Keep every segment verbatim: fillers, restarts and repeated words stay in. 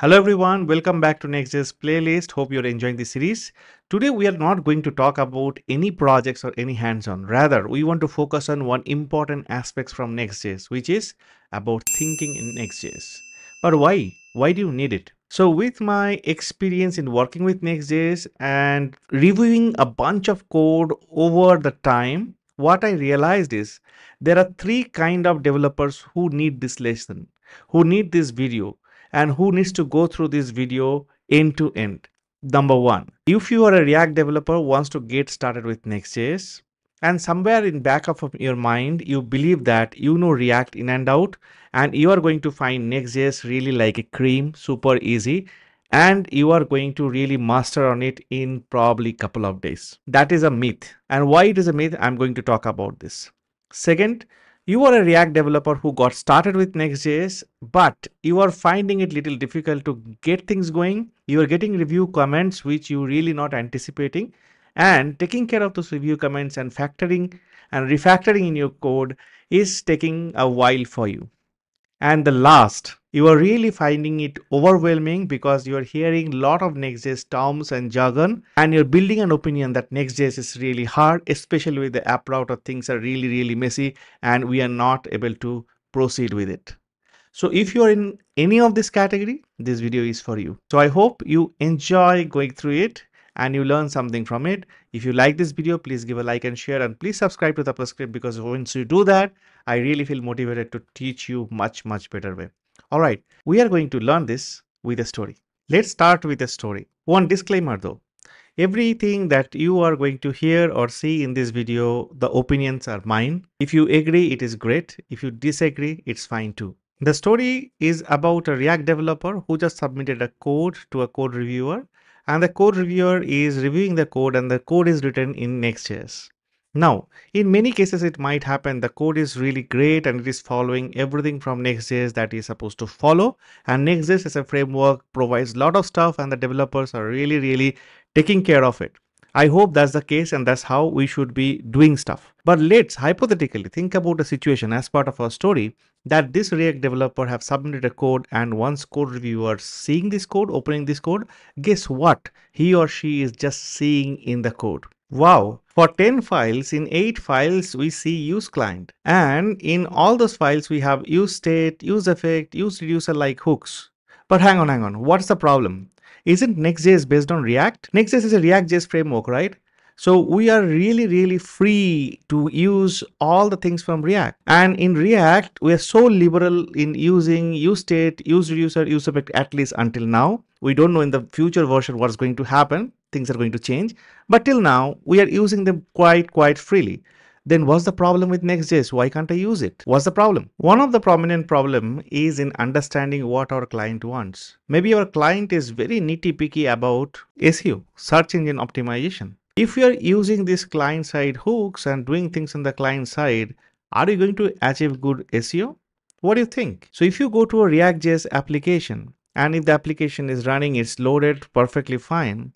Hello everyone, welcome back to Next.js playlist. Hope you're enjoying this series. Today we are not going to talk about any projects or any hands-on. Rather, we want to focus on one important aspect from Next.js, which is about thinking in Next.js. But why? Why do you need it? So with my experience in working with Next.js and reviewing a bunch of code over the time, what I realized is there are three kinds of developers who need this lesson, who need this video, and who needs to go through this video end to end. Number one, if you are a React developer who wants to get started with Next.js, and somewhere in back of your mind, you believe that you know React in and out, and you are going to find Next.js really like a cream, super easy, and you are going to really master on it in probably couple of days. That is a myth. And why it is a myth, I'm going to talk about this. Second, you are a React developer who got started with Next.js, but you are finding it little difficult to get things going. You are getting review comments which you really not anticipating, and taking care of those review comments and factoring and refactoring in your code is taking a while for you. And the last, you are really finding it overwhelming because you are hearing a lot of Next.js terms and jargon, and you're building an opinion that Next.js is really hard, especially with the app router. Things are really, really messy and we are not able to proceed with it. So if you're in any of this category, this video is for you. So I hope you enjoy going through it and you learn something from it. If you like this video, please give a like and share, and please subscribe to ThePerScript, because once you do that, I really feel motivated to teach you much, much better way. All right, we are going to learn this with a story. Let's start with a story. One disclaimer though, everything that you are going to hear or see in this video, the opinions are mine. If you agree, it is great. If you disagree, it's fine too. The story is about a React developer who just submitted a code to a code reviewer, and the code reviewer is reviewing the code, and the code is written in Next.js. Now, in many cases, it might happen the code is really great and it is following everything from Next.js that is supposed to follow. And Next.js as a framework provides a lot of stuff, and the developers are really, really taking care of it. I hope that's the case, and that's how we should be doing stuff. But let's hypothetically think about a situation as part of our story that this React developer have submitted a code, and once code reviewer seeing this code, opening this code, guess what? He or she is just seeing in the code. Wow, for ten files, in eight files we see use client, and in all those files we have use state, use effect, use reducer like hooks. But hang on, hang on, what's the problem? Isn't Next.js based on React? Next.js is a React.js framework, right? So we are really, really free to use all the things from React. And in React, we are so liberal in using use state, use reducer, use effect, at least until now. We don't know in the future version what's going to happen. Things are going to change, but till now we are using them quite quite freely. Then what's the problem with Next.js? Why can't I use it? What's the problem? One of the prominent problem is in understanding what our client wants. Maybe our client is very nitty-picky about S E O, search engine optimization. If you are using these client side hooks and doing things on the client side, are you going to achieve good S E O? What do you think? So if you go to a React.js application, and if the application is running, it's loaded perfectly fine,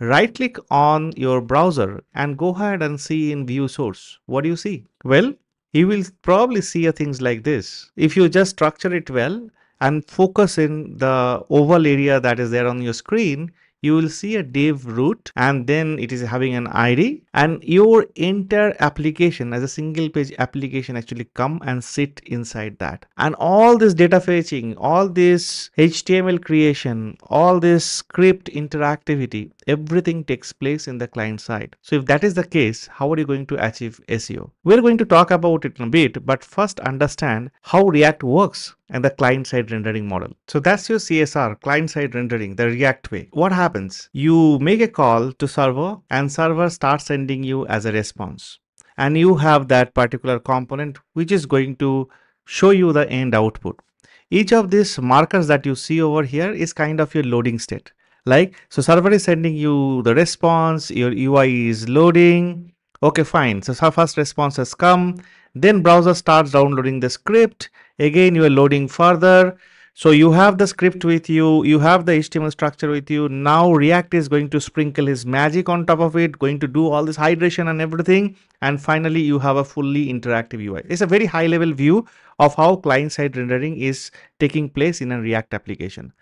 right click on your browser and go ahead and see in view source. What do you see? Well, you will probably see things like this. If you just structure it well and focus in the oval area that is there on your screen, you will see a div root, and then it is having an I D, and your entire application as a single page application actually come and sit inside that. And all this data fetching, all this H T M L creation, all this script interactivity, everything takes place in the client side. So if that is the case, how are you going to achieve S E O? We're going to talk about it in a bit, but first understand how React works and the client side rendering model. So that's your C S R, client side rendering, the React way. What happens? You make a call to server, and server starts sending you as a response. And you have that particular component which is going to show you the end output. Each of these markers that you see over here is kind of your loading state. Like, so server is sending you the response, your U I is loading. Okay, fine. So first response has come, then browser starts downloading the script. Again, you are loading further. So you have the script with you, you have the H T M L structure with you. Now React is going to sprinkle his magic on top of it, going to do all this hydration and everything. And finally, you have a fully interactive U I. It's a very high level view of how client side rendering is taking place in a React application.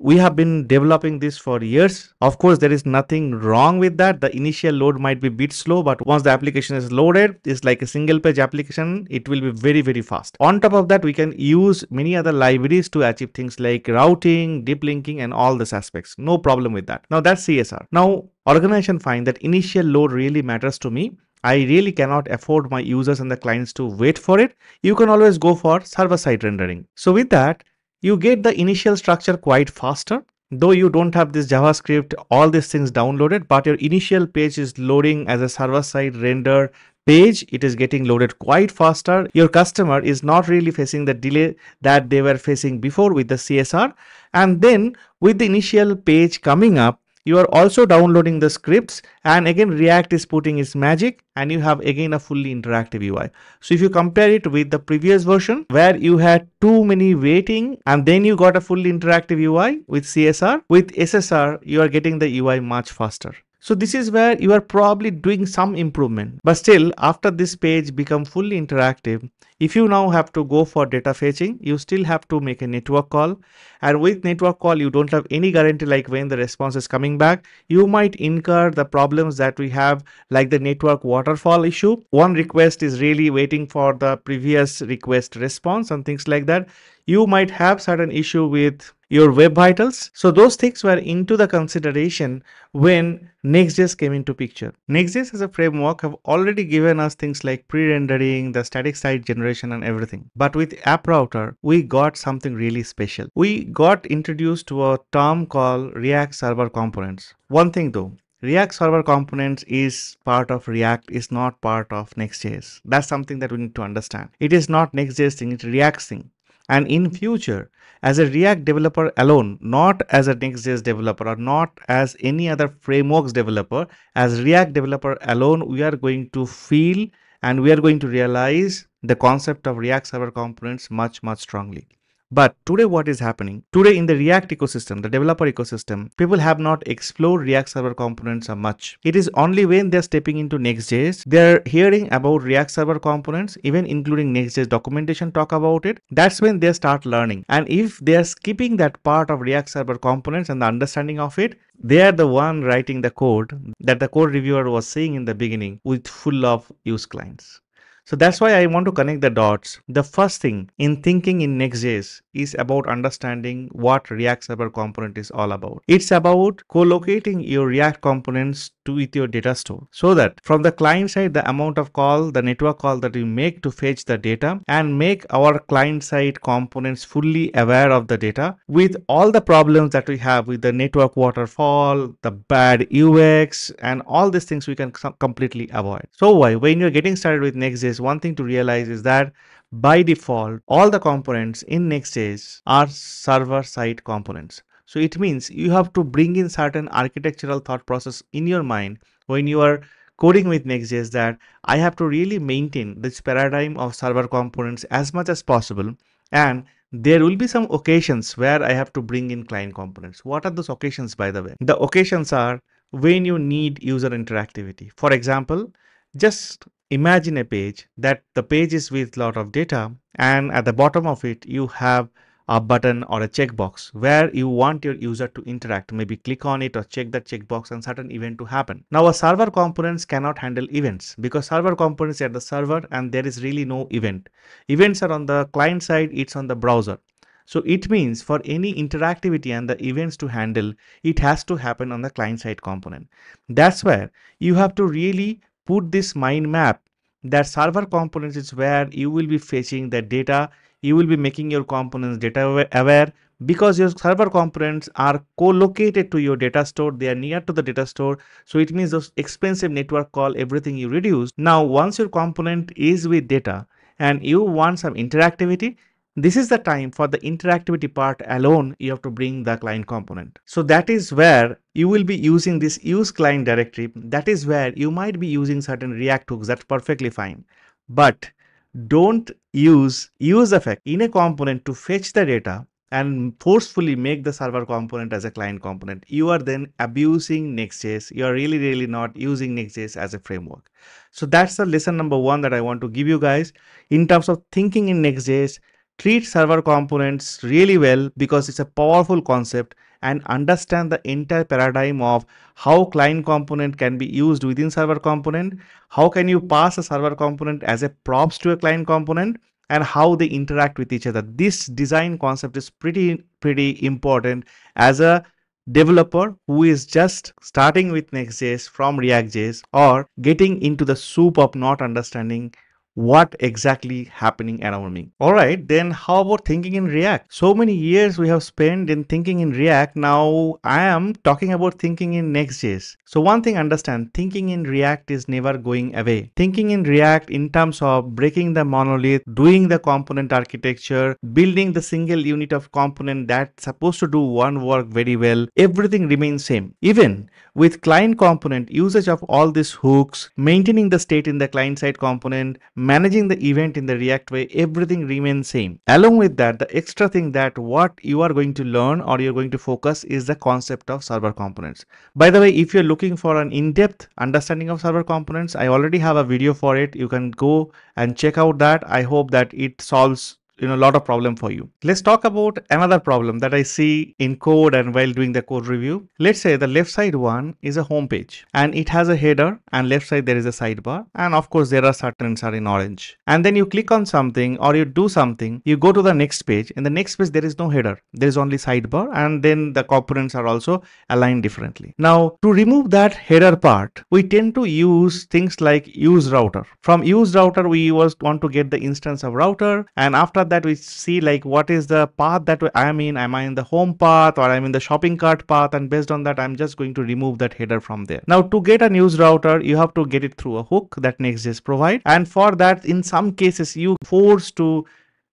We have been developing this for years. Of course, there is nothing wrong with that. The initial load might be a bit slow, but once the application is loaded, it's like a single page application. It will be very, very fast. On top of that, we can use many other libraries to achieve things like routing, deep linking, and all these aspects. No problem with that. Now that's C S R. Now, organization find that initial load really matters to me. I really cannot afford my users and the clients to wait for it. You can always go for server side rendering. So with that, you get the initial structure quite faster, though you don't have this JavaScript, all these things downloaded, but your initial page is loading as a server-side render page. It is getting loaded quite faster. Your customer is not really facing the delay that they were facing before with the C S R. And then with the initial page coming up, you are also downloading the scripts, and again React is putting its magic, and you have again a fully interactive U I. So if you compare it with the previous version where you had too many waiting and then you got a fully interactive U I, with C S R, with S S R, you are getting the U I much faster. So this is where you are probably doing some improvement, but still after this page become fully interactive, if you now have to go for data fetching, you still have to make a network call, and with network call you don't have any guarantee like when the response is coming back. You might incur the problems that we have like the network waterfall issue. One request is really waiting for the previous request response and things like that. You might have certain issue with your web vitals. So those things were into the consideration when Next.js came into picture. Next.js as a framework have already given us things like pre-rendering, the static site generation and everything. But with App Router, we got something really special. We got introduced to a term called React Server Components. One thing though, React Server Components is part of React, is not part of Next.js. That's something that we need to understand. It is not Next.js thing, it's React's thing. And in future, as a React developer alone, not as a Next.js developer or not as any other frameworks developer, as React developer alone, we are going to feel and we are going to realize the concept of React Server Components much, much strongly. But today what is happening? Today in the React ecosystem, the developer ecosystem, people have not explored React Server Components much. It is only when they're stepping into Next.js, they're hearing about React Server Components, even including Next.js documentation talk about it. That's when they start learning. And if they're skipping that part of React Server Components and the understanding of it, they are the one writing the code that the code reviewer was saying in the beginning with full of use clients. So that's why I want to connect the dots. The first thing in thinking in Next.js is about understanding what React Server Component is all about. It's about co-locating your React components to with your data store so that from the client side, the amount of call, the network call that we make to fetch the data and make our client side components fully aware of the data with all the problems that we have with the network waterfall, the bad U X and all these things we can completely avoid. So why? When you're getting started with Next.js, one thing to realize is that by default, all the components in Next.js are server-side components. So it means you have to bring in certain architectural thought process in your mind when you are coding with Next.js that I have to really maintain this paradigm of server components as much as possible, and there will be some occasions where I have to bring in client components. What are those occasions, by the way? The occasions are when you need user interactivity. For example, just imagine a page that the page is with a lot of data, and at the bottom of it you have a button or a checkbox where you want your user to interact, maybe click on it or check that checkbox and certain event to happen. Now a server components cannot handle events because server components are the server and there is really no event. Events are on the client side, it's on the browser. So it means for any interactivity and the events to handle, it has to happen on the client side component. That's where you have to really put this mind map that server components is where you will be fetching the data, you will be making your components data aware, because your server components are co-located to your data store, they are near to the data store. So it means those expensive network call, everything you reduce. Now once your component is with data and you want some interactivity, this is the time for the interactivity part alone, you have to bring the client component. So that is where you will be using this use client directory. That is where you might be using certain React hooks, that's perfectly fine. But don't use use effect in a component to fetch the data and forcefully make the server component as a client component, you are then abusing Next.js. You are really, really not using Next.js as a framework. So that's the lesson number one that I want to give you guys in terms of thinking in Next.js. Treat server components really well because it's a powerful concept, and understand the entire paradigm of how client component can be used within server component, how can you pass a server component as a props to a client component, and how they interact with each other. This design concept is pretty, pretty important as a developer who is just starting with Next.js from React.js or getting into the soup of not understanding what exactly happening around me. Alright, then how about thinking in React? So many years we have spent in thinking in React. Now I am talking about thinking in Next.js. So one thing, understand, thinking in React is never going away. Thinking in React in terms of breaking the monolith, doing the component architecture, building the single unit of component that's supposed to do one work very well, everything remains same. Even with client component, usage of all these hooks, maintaining the state in the client side component, managing the event in the React way, everything remains same. Along with that, the extra thing that what you are going to learn or you're going to focus is the concept of server components. By the way, if you're looking for an in-depth understanding of server components, I already have a video for it. You can go and check out that. I hope that it solves you know a lot of problem for you. Let's talk about another problem that I see in code and while doing the code review. Let's say the left side one is a home page and it has a header, and left side there is a sidebar, and of course there are certain are in orange, and then you click on something or you do something, you go to the next page. In the next page there is no header, there is only sidebar, and then the components are also aligned differently. Now to remove that header part, we tend to use things like use router. From use router we was want to get the instance of router, and after that we see like what is the path that I am in. Am I in the home path or I'm in the shopping cart path? And based on that, I'm just going to remove that header from there. Now to get a news router, you have to get it through a hook that Next.js provide, and for that in some cases you force to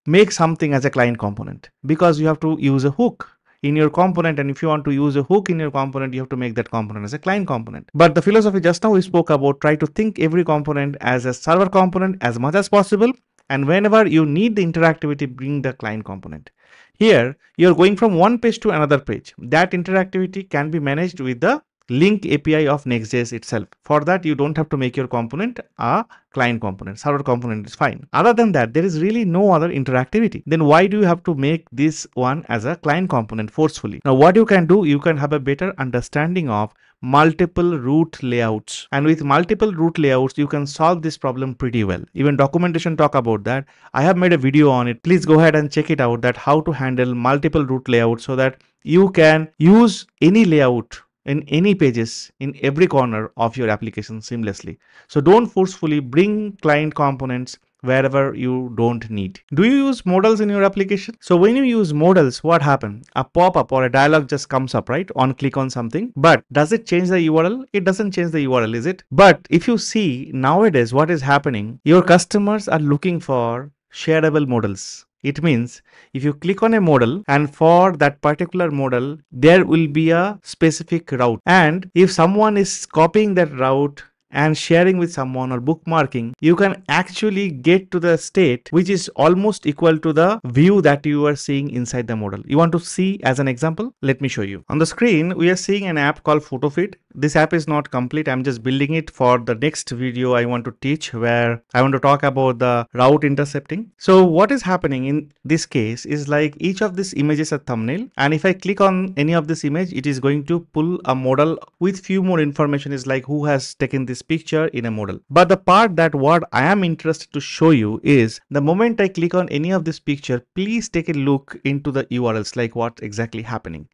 make something as a client component because you have to use a hook in your component, and if you want to use a hook in your component, you have to make that component as a client component. But the philosophy just now we spoke about, try to think every component as a server component as much as possible, and whenever you need the interactivity, bring the client component. Here you're going from one page to another page. That interactivity can be managed with the link A P I of Next.js itself. For that you don't have to make your component a client component. Server component is fine. Other than that, there is really no other interactivity. Then why do you have to make this one as a client component forcefully? Now what you can do, you can have a better understanding of multiple route layouts, and with multiple route layouts you can solve this problem pretty well. Even documentation talk about that. I have made a video on it. Please go ahead and check it out, that how to handle multiple route layouts so that you can use any layout in any pages in every corner of your application seamlessly. So don't forcefully bring client components wherever you don't need. Do you use modals in your application? So when you use modals, what happens? A pop-up or a dialog just comes up, right? On click on something. But does it change the U R L? It doesn't change the U R L, is it? But if you see nowadays what is happening, your customers are looking for shareable modals. It means if you click on a modal, and for that particular modal there will be a specific route, and if someone is copying that route and sharing with someone or bookmarking, you can actually get to the state which is almost equal to the view that you are seeing inside the modal. You want to see as an example? Let me show you. On the screen we are seeing an app called PhotoFeed. This app is not complete. I'm just building it for the next video I want to teach, where I want to talk about the route intercepting. So what is happening in this case is like each of these images are thumbnail, and if I click on any of this image, it is going to pull a modal with few more information, is like who has taken this picture in a modal. But the part that what I am interested to show you is the moment I click on any of this picture, please take a look into the U R Ls, like what's exactly happening.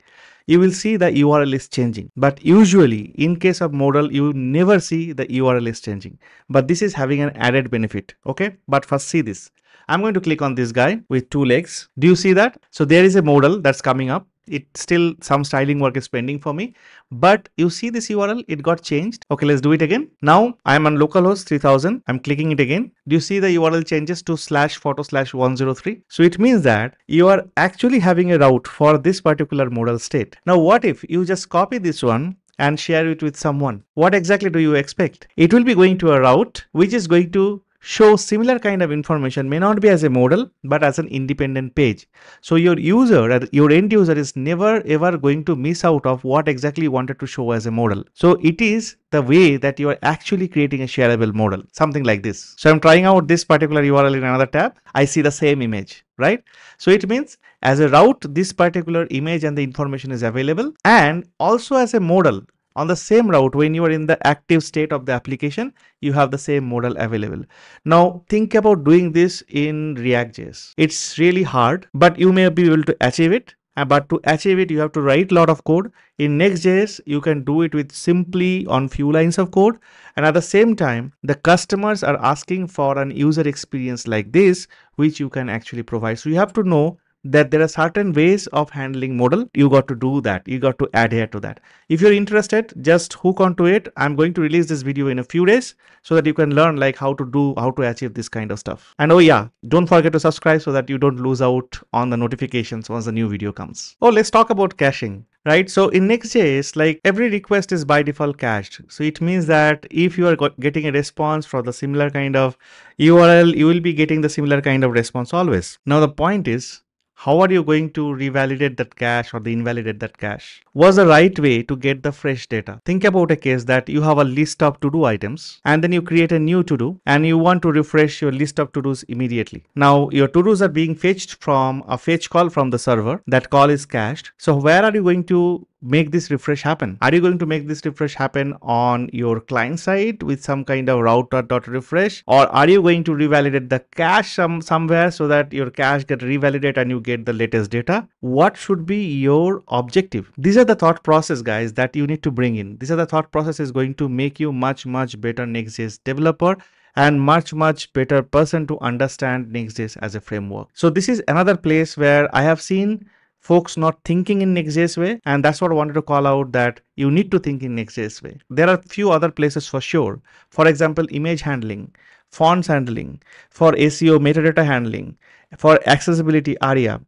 You will see the U R L is changing, but usually in case of modal you never see the U R L is changing, but this is having an added benefit. Okay, but first see this. I'm going to click on this guy with two legs. Do you see that? So there is a modal that's coming up. It's still some styling work is pending for me, but you see this U R L, it got changed. Okay, let's do it again. Now I'm on localhost three thousand. I'm clicking it again. Do you see the U R L changes to slash photo slash one zero three? So it means that you are actually having a route for this particular modal state. Now what if you just copy this one and share it with someone? What exactly do you expect? It will be going to a route which is going to show similar kind of information, may not be as a modal but as an independent page. So your user or your end user is never ever going to miss out of what exactly you wanted to show as a modal. So it is the way that you are actually creating a shareable modal, something like this. So I'm trying out this particular U R L in another tab. I see the same image, right? So it means as a route, this particular image and the information is available, and also as a modal on the same route, when you are in the active state of the application, you have the same modal available. Now think about doing this in React.js. It's really hard, but you may be able to achieve it. But to achieve it, you have to write a lot of code. In Next.js, you can do it with simply on few lines of code. And at the same time, the customers are asking for an user experience like this, which you can actually provide. So you have to know that there are certain ways of handling modal. You got to do that. You got to adhere to that. If you're interested, just hook onto it. I'm going to release this video in a few days so that you can learn like how to do, how to achieve this kind of stuff. And oh yeah, don't forget to subscribe so that you don't lose out on the notifications once the new video comes. Oh, let's talk about caching. Right, so in Next.js, like every request is by default cached. So it means that if you are getting a response for the similar kind of U R L, you will be getting the similar kind of response always. Now the point is, how are you going to revalidate that cache or the invalidate that cache? What's the right way to get the fresh data? Think about a case that you have a list of to-do items and then you create a new to-do and you want to refresh your list of to-dos immediately. Now your to-dos are being fetched from a fetch call from the server. That call is cached. So where are you going to make this refresh happen? Are you going to make this refresh happen on your client side with some kind of router.refresh, or are you going to revalidate the cache some, somewhere so that your cache gets revalidated and you get the latest data? What should be your objective? These are the thought process, guys, that you need to bring in. These are the thought process is going to make you much, much better Next.js developer and much, much better person to understand Next.js as a framework. So this is another place where I have seen folks not thinking in Next.js way, and that's what I wanted to call out, that you need to think in Next.js way. There are few other places for sure. For example, image handling, fonts handling, for S E O metadata handling, for accessibility area,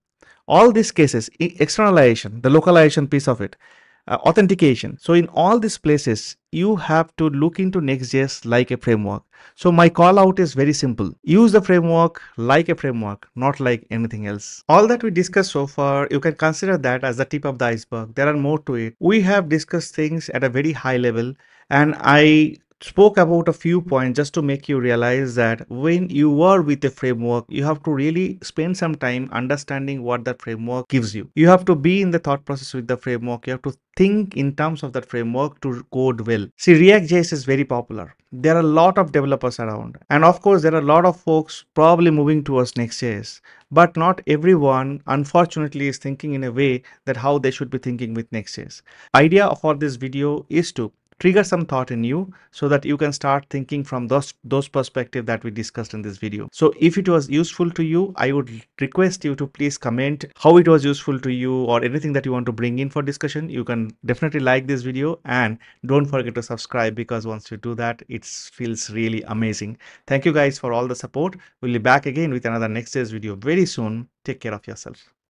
all these cases, externalization, the localization piece of it, uh, authentication. So in all these places, you have to look into Next.js like a framework. So my call out is very simple. Use the framework like a framework, not like anything else. All that we discussed so far, you can consider that as the tip of the iceberg. There are more to it. We have discussed things at a very high level, and I spoke about a few points just to make you realize that when you are with a framework, you have to really spend some time understanding what that framework gives you. You have to be in the thought process with the framework. You have to think in terms of that framework to code well. See, React.js is very popular. There are a lot of developers around. And of course, there are a lot of folks probably moving towards Next.js. But not everyone, unfortunately, is thinking in a way that how they should be thinking with Next.js. Idea for this video is to trigger some thought in you so that you can start thinking from those those perspective that we discussed in this video. So if it was useful to you, I would request you to please comment how it was useful to you, or anything that you want to bring in for discussion. You can definitely like this video, and don't forget to subscribe, because once you do that, it feels really amazing. Thank you guys for all the support. We'll be back again with another Next.js video very soon. Take care of yourself.